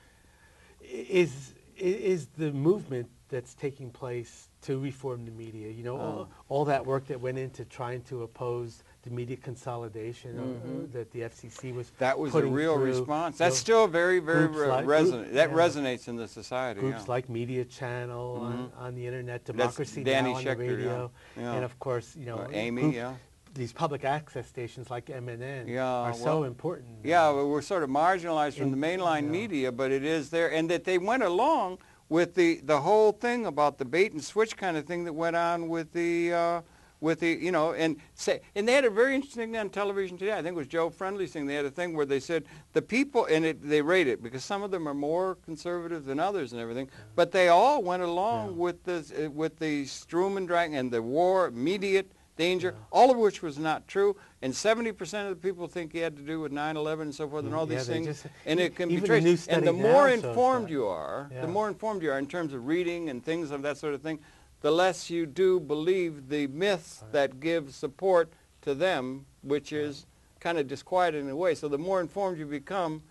is the movement that's taking place to reform the media. All that work that went into trying to oppose the media consolidation that the FCC was. That was a real response. That's still very, very resonant. That resonates in the society. Groups like Media Channel on the internet, Democracy Now on the radio, and of course, you know, Amy. These public access stations like MNN are so important. Yeah, we're sort of marginalized from the mainline media, but it is there, and that they went along with the whole thing about the bait and switch kind of thing that went on with the you know, and they had a very interesting thing on television today. I think it was Joe Friendly's thing. They had a thing where they said the people, and they rate it because some of them are more conservative than others and everything, but they all went along with this with the Sturm und Drang and the war, immediate danger, all of which was not true, and 70% of the people think it had to do with 9/11 and so forth, and all these things, just, and it can be traced. And the more informed you are, the more informed you are in terms of reading and things of that sort of thing, the less you do believe the myths that give support to them, which is kind of disquieting in a way. So the more informed you become,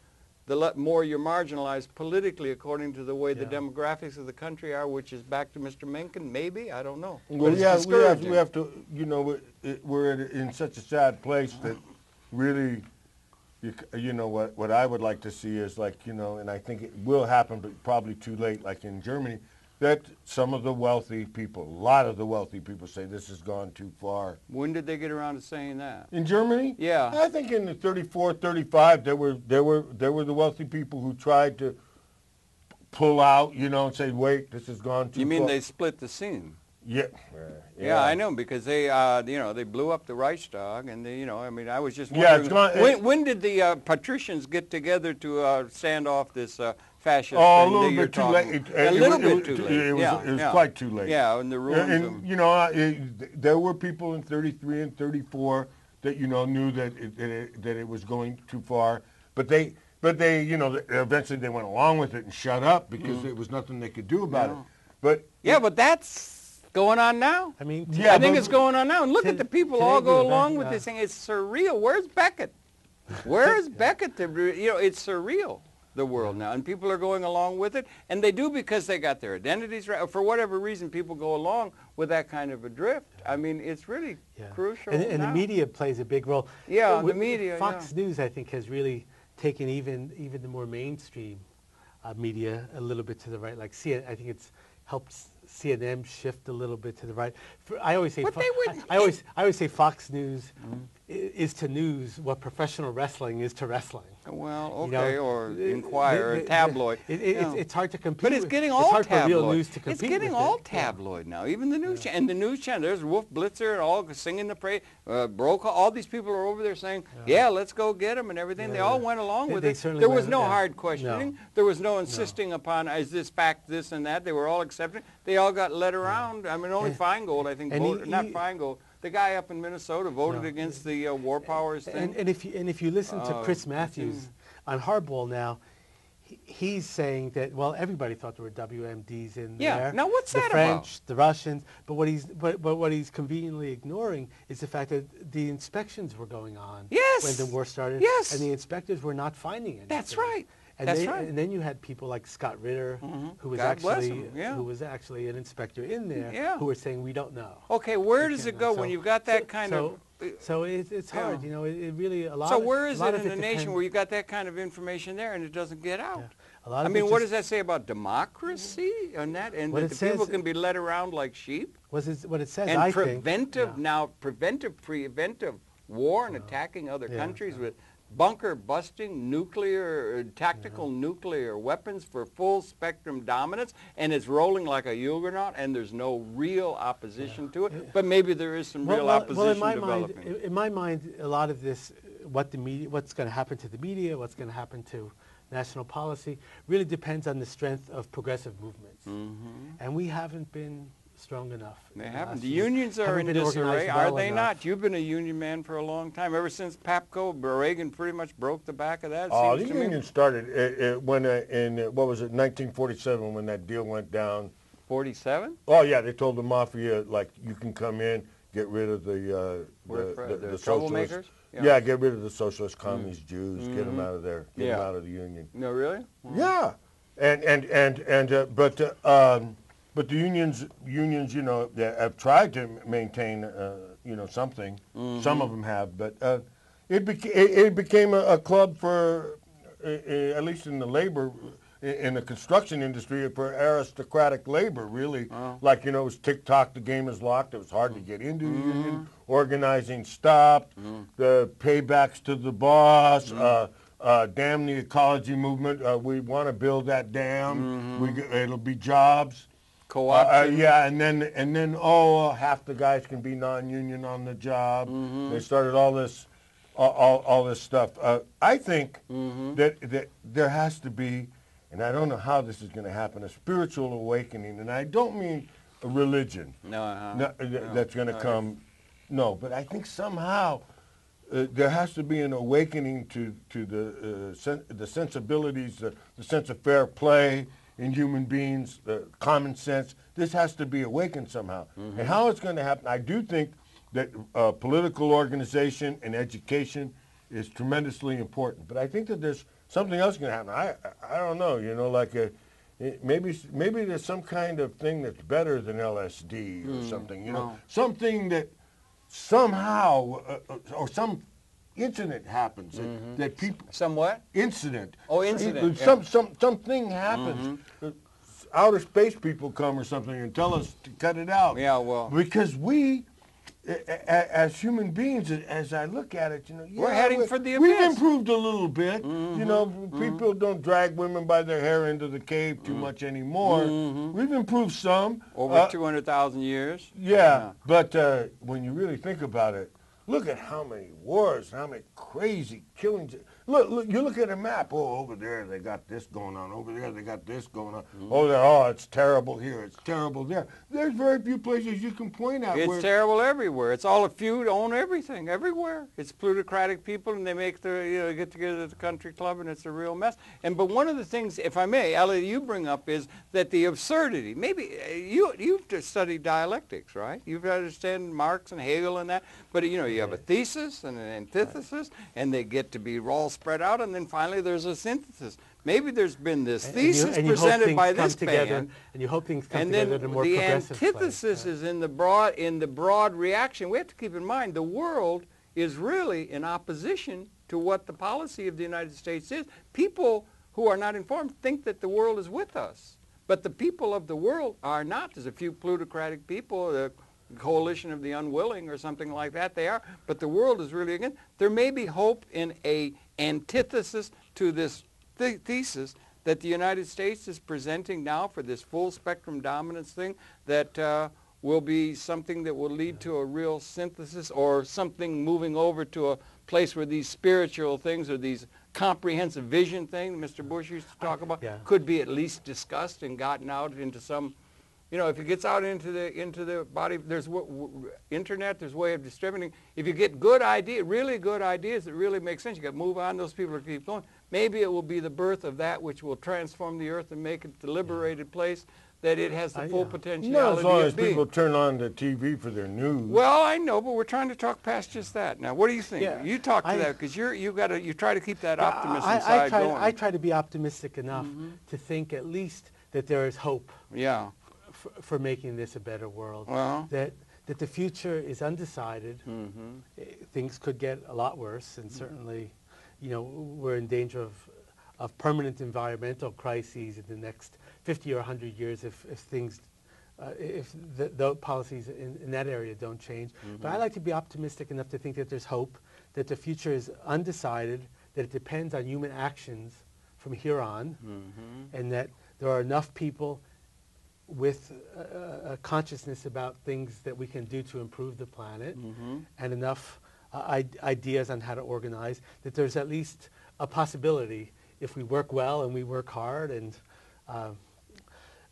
the more you're marginalized politically, according to the way the demographics of the country are, which is back to Mr. Mencken, maybe, I don't know. Well, yeah, we have to, you know, we're in such a sad place that really, you know, what I would like to see is, like, you know, and I think it will happen, but probably too late, like in Germany, that some of the wealthy people, a lot of the wealthy people say this has gone too far. When did they get around to saying that? In Germany? Yeah. I think in the 34, 35, there were the wealthy people who tried to pull out, you know, and say, wait, this has gone too far. You mean they split the scene? Yeah. Yeah, I know, because they, you know, they blew up the Reichstag, and they, you know, I mean, I was just wondering, it's gone, when did the patricians get together to stand off this fascist thing? A little bit too late. A little bit too late. It was quite too late. Yeah, and the ruins. And you know, there were people in 33 and 34 that, you know, knew that it was going too far, but they, you know, eventually they went along with it and shut up because there was nothing they could do about it. But but that's going on now. I mean, I think it's going on now. And look at the people all go along with this thing. It's surreal. Where's Beckett? Where is Beckett? You know, it's surreal, the world now. And people are going along with it. And they do because they got their identities right. For whatever reason, people go along with that kind of a drift. I mean, it's really crucial. And the media plays a big role. Yeah, the media. Fox News, I think, has really taken even the more mainstream media a little bit to the right. Like, see, I think it's helped CNN shift a little bit to the right. I always say, I always say Fox News is to news what professional wrestling is to wrestling. Well, okay, you know, or Inquirer, tabloid. It's hard to compete. But it's getting all tabloid. It's hard for real news to compete. It's getting all tabloid now. Even the news channel, and the news channel. There's Wolf Blitzer and all singing the praise. Brokaw. All these people are over there saying, "Yeah, let's go get them" and everything. They all went along with it. There was no hard questioning. There was no insisting upon is this fact, this and that. They were all accepting. They all got led around. I mean, only Feingold, I think, voted, not Feingold. The guy up in Minnesota voted against the war powers thing. And if you listen to Chris Matthews on Hardball now, he's saying that, well, everybody thought there were WMDs in there. Yeah. Now what's that about? The French, the Russians. But what he's conveniently ignoring is the fact that the inspections were going on when the war started. Yes. And the inspectors were not finding anything. That's right. And and then you had people like Scott Ritter, who was actually an inspector in there, who were saying we don't know. Okay, where does it go when you've got that kind of? So it's hard, you know. It really a lot. So where is it in the nation where you got that kind of information there and it doesn't get out? Yeah. What does that say about democracy and that? And that the people can be led around like sheep. What it says? And I preventive think, now, preventive war and attacking other countries with. Bunker busting, nuclear, tactical nuclear weapons for full spectrum dominance, and it's rolling like a juggernaut, and there's no real opposition to it. But maybe there is some real opposition developing. In my mind, a lot of this, what's going to happen to the media, what's going to happen to national policy, really depends on the strength of progressive movements, and we haven't been strong enough. They haven't. The unions are in disarray, are they not? You've been a union man for a long time. Ever since PAPCO, Reagan pretty much broke the back of that. Oh, the union started when what was it, 1947, when that deal went down. 47? Oh yeah, they told the mafia, like, you can come in, get rid of the socialists. Yeah, get rid of the socialists, communists, Jews, get them out of there, get them out of the union. No, really? Yeah, but the unions, you know, have tried to maintain, you know, something. Mm-hmm. Some of them have, but it became a club for, at least in the labor, in the construction industry, for aristocratic labor, really. Wow. Like, you know, it was TikTok, the game is locked, it was hard to get into the union, organizing stopped, the paybacks to the boss, damn the ecology movement, we want to build that dam, it'll be jobs. Co-option. Yeah, and then half the guys can be non-union on the job. They started all this stuff. I think that there has to be, and I don't know how this is going to happen, a spiritual awakening, and I don't mean a religion. That's going to come. No, but I think somehow there has to be an awakening to the sensibilities, the sense of fair play in human beings, the common sense. This has to be awakened somehow. And how it's going to happen, I do think that political organization and education is tremendously important. But I think that there's something else going to happen. I don't know, you know, like maybe there's some kind of thing that's better than LSD or something, you know, something that somehow or some incident happens that people. Somewhat? Incident. Oh, incident. Something happens. Outer space people come or something and tell us to cut it out. Yeah, well. Because we, as human beings, as I look at it, you know, we're heading for the abyss. We've improved a little bit. You know, people don't drag women by their hair into the cave too much anymore. We've improved some. Over 200,000 years. Yeah, but when you really think about it, look at how many wars, how many crazy killings. Look, you look at a map. Oh, over there they got this going on. Over there they got this going on. Over there, it's terrible here. It's terrible there. There's very few places you can point out. It's terrible everywhere. It's all a few own everything everywhere. It's plutocratic people, and they make get together at the country club, and it's a real mess. But one of the things, if I may, Elliot, you bring up is that the absurdity. Maybe you've just studied dialectics, right? You've understand Marx and Hegel and that. But you know, you have a thesis and an antithesis, and they get to be all spread out, and then finally there's a synthesis. Maybe there's been this thesis presented by this band, and you hope things come together in a more progressive way. And then the antithesis is in the broad reaction. We have to keep in mind the world is really in opposition to what the policy of the United States is. People who are not informed think that the world is with us, but the people of the world are not. There's a few plutocratic people. Coalition of the unwilling or something like that they are, but the world is really again. There may be hope in a antithesis to this thesis that the United States is presenting now for this full spectrum dominance thing that will be something that will lead to a real synthesis or something moving over to a place where these spiritual things or these comprehensive vision thing Mr. Bush used to talk about could be at least discussed and gotten out into some. You know, if it gets out into the body, there's internet. There's way of distributing. If you get good idea, really good ideas that really make sense, you got to move on. Those people are keep going. Maybe it will be the birth of that which will transform the earth and make it the liberated place that it has the full potentiality. Not as long as people turn on the TV for their news. Well, I know, but we're trying to talk past just that. Now, what do you think? Yeah, you talk to that because you try to keep that optimism side going. I try to be optimistic enough to think at least that there is hope. Yeah. For making this a better world, that the future is undecided. Things could get a lot worse, and certainly, you know, we're in danger of permanent environmental crises in the next 50 or 100 years if things, if the policies in that area don't change. But I like to be optimistic enough to think that there's hope, that the future is undecided, that it depends on human actions from here on, and that there are enough people with a consciousness about things that we can do to improve the planet and enough ideas on how to organize, that there's at least a possibility if we work well and we work hard and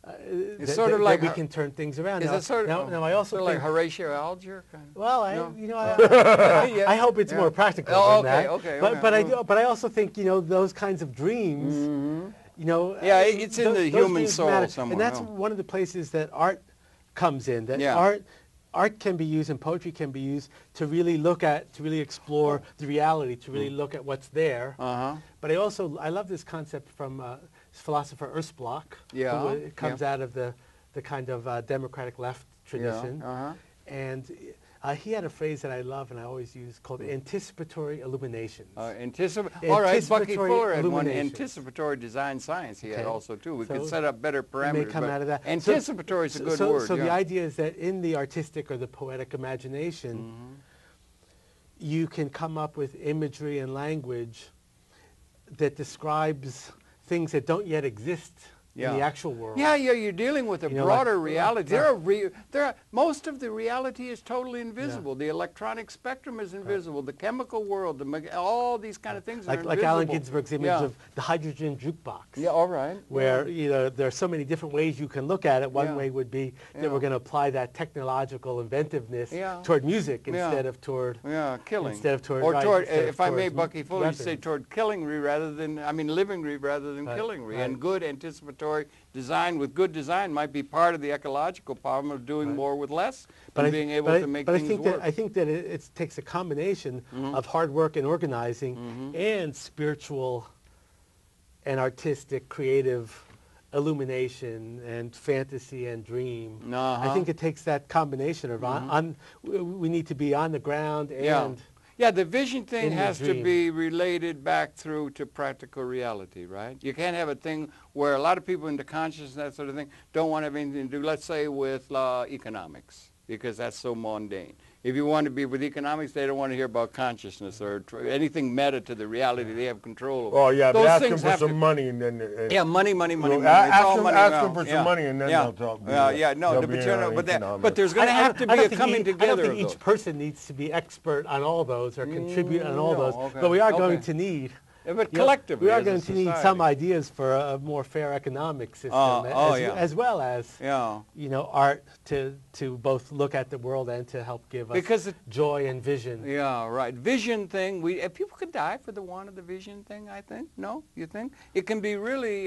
that we can turn things around. I also think like Horatio Alger kind of? Well, I hope it's more practical than that. But I also think, you know, those kinds of dreams you know, it's in the human soul somewhere. And that's one of the places that art comes in, that art can be used and poetry can be used to really look at, to really explore the reality, to really look at what's there. But I love this concept from philosopher Erzbach, who comes out of the kind of democratic left tradition. And He had a phrase that I love and I always use called anticipatory illuminations. All right, Bucky Fuller had one, anticipatory design science he had also, too. We could set up better parameters. May come out of that. Anticipatory is a good word. So the idea is that in the artistic or the poetic imagination, you can come up with imagery and language that describes things that don't yet exist in the actual world. You're dealing with a broader reality. Most of the reality is totally invisible. The electronic spectrum is invisible. The chemical world, all these kind of things are invisible. Like Allen Ginsberg's image of the hydrogen jukebox. Where there are so many different ways you can look at it. One way would be that we're going to apply that technological inventiveness toward music instead of toward killing. If I may, Bucky Fuller, you say toward killingry rather than, I mean, livingry rather than killingry, and good anticipatory design with good design might be part of the ecological problem of doing more with less, but being able to make things work. But I think that it takes a combination of hard work and organizing and spiritual and artistic, creative illumination and fantasy and dream. I think it takes that combination of we need to be on the ground and... Yeah, the vision thing has to be related back through to practical reality, right? You can't have a thing where a lot of people into consciousness, that sort of thing, don't want to have anything to do, let's say, with economics, because that's so mundane. If you want to be with economics, they don't want to hear about consciousness or anything meta to the reality they have control over. Oh, yeah, but ask them for some money and then... money. Ask them for some money and then they'll talk. But there's going to have to be a coming together. I don't think each person needs to be expert on all those or contribute on all those, but we are going to need... But collectively, we are going to need some ideas for a more fair economic system, as well as art to both look at the world and to help give us joy and vision. Vision thing. People could die for the want of the vision thing. I think. No, you think it can be really.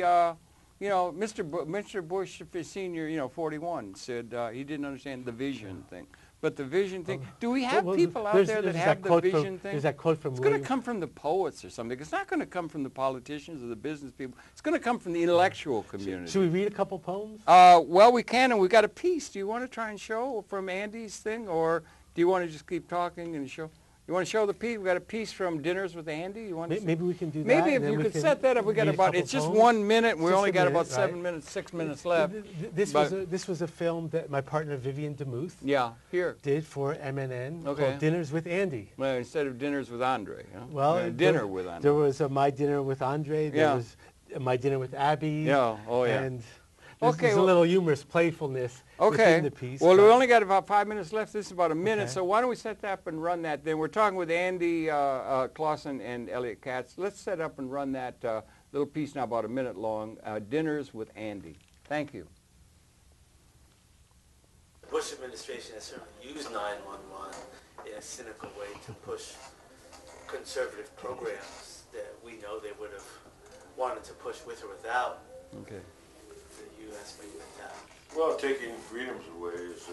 Mr. Bush Senior, 41, said he didn't understand the vision thing. But the vision thing, do we have people out there that have the vision thing? There's that quote from William. It's going to come from the poets or something. It's not going to come from the politicians or the business people. It's going to come from the intellectual community. Should we read a couple poems? Well, we can, and we've got a piece. Do you want to try and show from Andy's thing, or do you want to just keep talking and show? You want to show the piece? We've got a piece from Dinners with Andy. You want to maybe we can do that. Maybe if you could set that up. We got about, it's just 1 minute. We only got about 7 minutes, 6 minutes left. This was a film that my partner Vivian DeMuth did for MNN called Dinners with Andy. Well, instead of Dinners with Andre. Well, Dinner with Andre. There was My Dinner with Andre. There was My Dinner with Abbie. And there's a little humorous playfulness within the piece. Well, we only got about 5 minutes left. This is about a minute, so why don't we set that up and run that? Then we're talking with Andy Clausen and Eliot Katz. Let's set up and run that little piece now, about a minute long, Dinners with Andy. Thank you. The Bush administration has certainly used 911 in a cynical way to push conservative programs that we know they would have wanted to push with or without. Well, taking freedoms away is,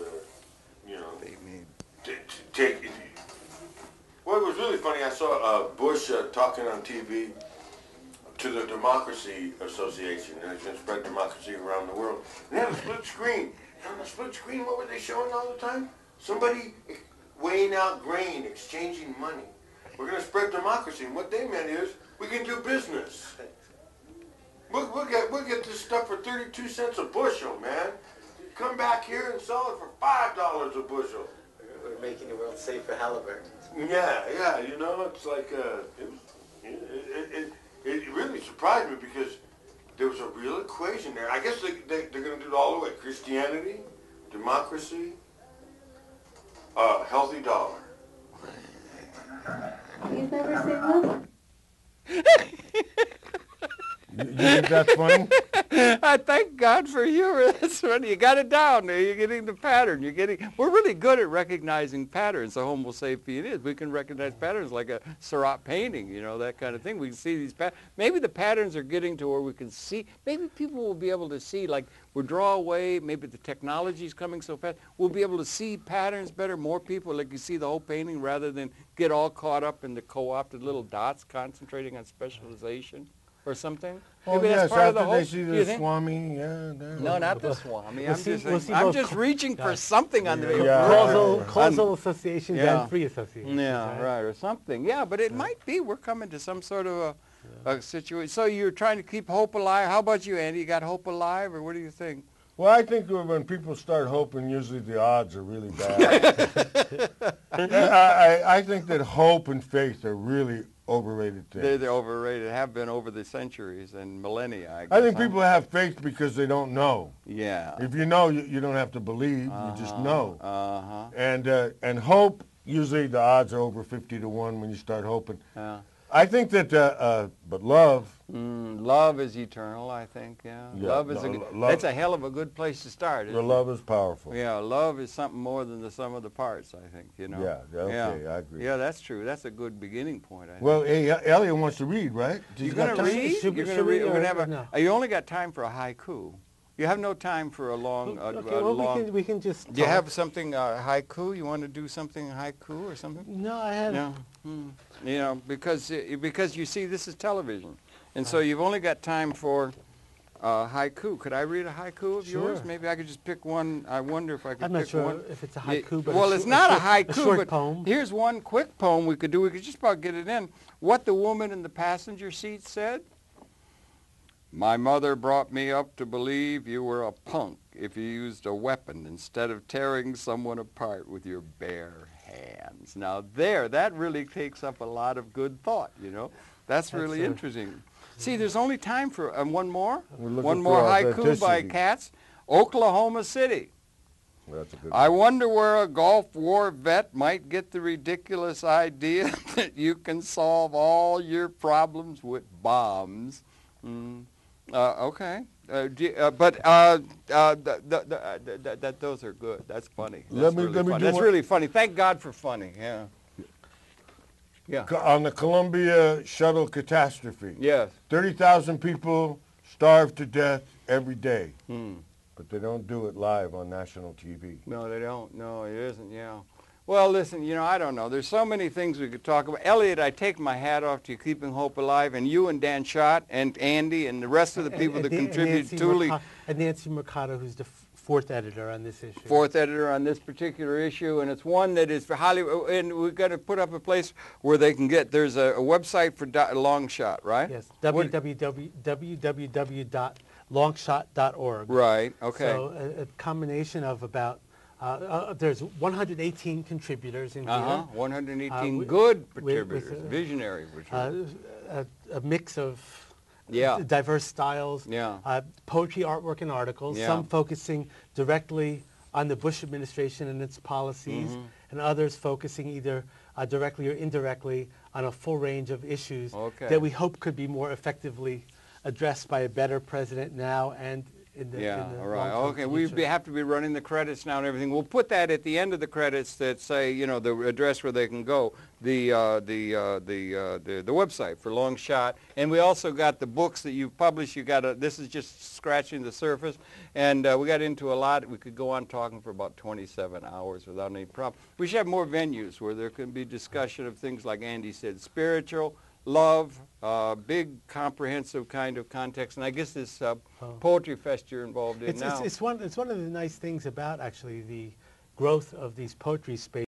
Well, it was really funny. I saw Bush talking on TV to the Democracy Association, and it's going to spread democracy around the world. And they had a split screen. And on the split screen, what were they showing all the time? Somebody weighing out grain, exchanging money. We're going to spread democracy. And what they meant is, we can do business. We'll get this stuff for 32 cents a bushel, man. Come back here and sell it for $5 a bushel. We're making the world safe for Halliburton. Yeah, it's like, it really surprised me because there was a real equation there. I guess they're going to do it all the way. Christianity, democracy, healthy dollar. You've never seen that? You think that's funny? I thank God for you. That's funny. You got it down there. You're getting the pattern. We're really good at recognizing patterns. The Homo sapien is. We can recognize patterns like a Seurat painting, that kind of thing. We can see these patterns. Maybe the patterns are getting to where we can see. Maybe people will be able to see, like, we'll draw away. Maybe the technology's coming so fast. We'll be able to see patterns better. More people, like, you see the whole painting rather than get all caught up in the co-opted little dots concentrating on specialization. or something? Oh, maybe yes, that's part after of the whole, they see the Swami, yeah. No, not the Swami. I'm just reaching for something on the causal associations and free associations. Yeah, right, or something. Yeah, but it might be we're coming to some sort of a situation. So you're trying to keep hope alive. How about you, Andy? You got hope alive, or what do you think? Well, I think when people start hoping, usually the odds are really bad. I think that hope and faith are really overrated things. They're overrated, have been over the centuries and millennia, I guess. I think people have faith because they don't know. Yeah. If you know, you don't have to believe, you just know. Uh-huh. And hope, usually the odds are over 50 to 1 when you start hoping. Yeah. I think that, but love. Love is eternal, I think, yeah. Love is that's a hell of a good place to start. Well, love is powerful. Yeah, love is something more than the sum of the parts, I think, you know. Yeah, okay, yeah. I agree. Yeah, that's true. That's a good beginning point, I think. Well, hey, Eliot wants to read, right? You're going to read? You're going to read? You only got time for a haiku. You have no time for a long... we can just talk. Do you have something, haiku? You want to do something haiku or something? No, I haven't. No. You know, because you see, this is television. And so you've only got time for haiku. Could I read a haiku of yours? Maybe I could just pick one. I wonder if I could pick one. I'm not sure if it's a haiku, but well, it's not a haiku, but poem. Here's one quick poem we could do. We could just about get it in. What the woman in the passenger seat said. My mother brought me up to believe you were a punk if you used a weapon instead of tearing someone apart with your bare hands. Now there, that really takes up a lot of good thought, you know. That's really interesting. See, there's only time for one more. One more haiku by Katz. Oklahoma City. That's a good one. I wonder where a Gulf War vet might get the ridiculous idea that you can solve all your problems with bombs. Okay, those are good. That's funny. That's really funny. Thank God for funny. Yeah. Yeah. On the Columbia shuttle catastrophe. Yes. 30,000 people starve to death every day. But they don't do it live on national TV. No, they don't. No, it isn't. Yeah. Well, listen, you know, I don't know. There's so many things we could talk about. Eliot, I take my hat off to you keeping hope alive, and you and Dan Schott and Andy and the rest of the people that contributed to Tuli. And Nancy Mercado, who's the fourth editor on this issue. Fourth editor on this particular issue, and it's one that is for Hollywood. And we've got to put up a place where they can get, there's a website for Long Shot, right? Yes, www.longshot.org. Right, okay. So a combination of about, there's 118 contributors in here. 118 good contributors, visionary. A mix of diverse styles, poetry, artwork, and articles, some focusing directly on the Bush administration and its policies, and others focusing either directly or indirectly on a full range of issues that we hope could be more effectively addressed by a better president now and all right. Okay, we have to be running the credits now and everything. We'll put that at the end of the credits that say, you know, the address where they can go, the website for Long Shot, and we also got the books that you've published. You got this is just scratching the surface, and we got into a lot. We could go on talking for about 27 hours without any problem. We should have more venues where there can be discussion of things like Andy said, spiritual. Love, big, comprehensive kind of context, and I guess this poetry fest you're involved in now. It's one of the nice things about actually the growth of these poetry spaces.